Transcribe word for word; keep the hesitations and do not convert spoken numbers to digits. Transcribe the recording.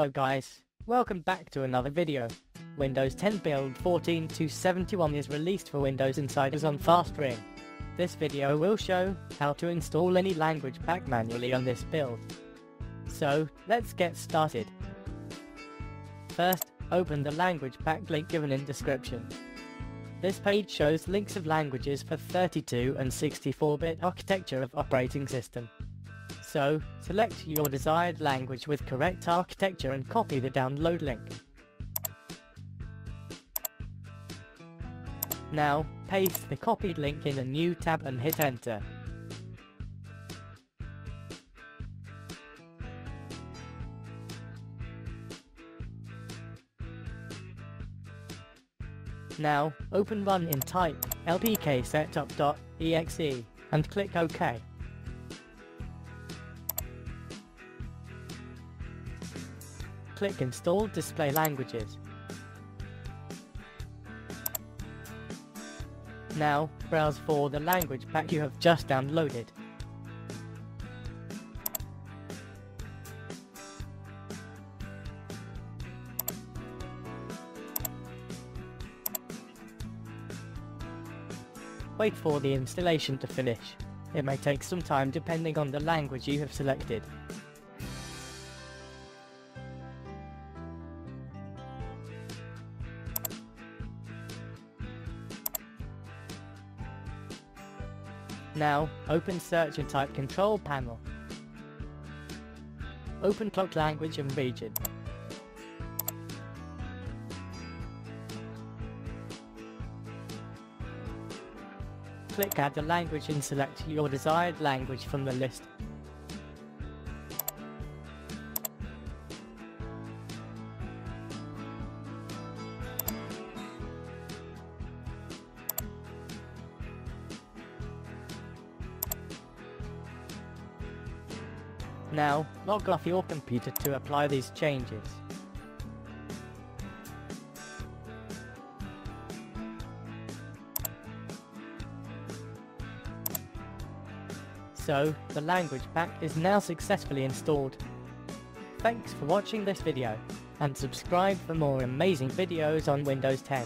Hello guys, welcome back to another video. Windows ten Build one four two seven one is released for Windows Insiders on Fast Ring. This video will show how to install any language pack manually on this build. So, let's get started. First, open the language pack link given in description. This page shows links of languages for thirty-two and sixty-four bit architecture of operating system. So, select your desired language with correct architecture and copy the download link. Now, paste the copied link in a new tab and hit enter. Now, open one and type L P K setup dot E X E and click OK. Click Install Display Languages. Now, browse for the language pack you have just downloaded. Wait for the installation to finish. It may take some time depending on the language you have selected. Now, open search and type control panel. Open clock language and region. Click add a language and select your desired language from the list. Now, log off your computer to apply these changes. So, the language pack is now successfully installed. Thanks for watching this video, and subscribe for more amazing videos on Windows ten.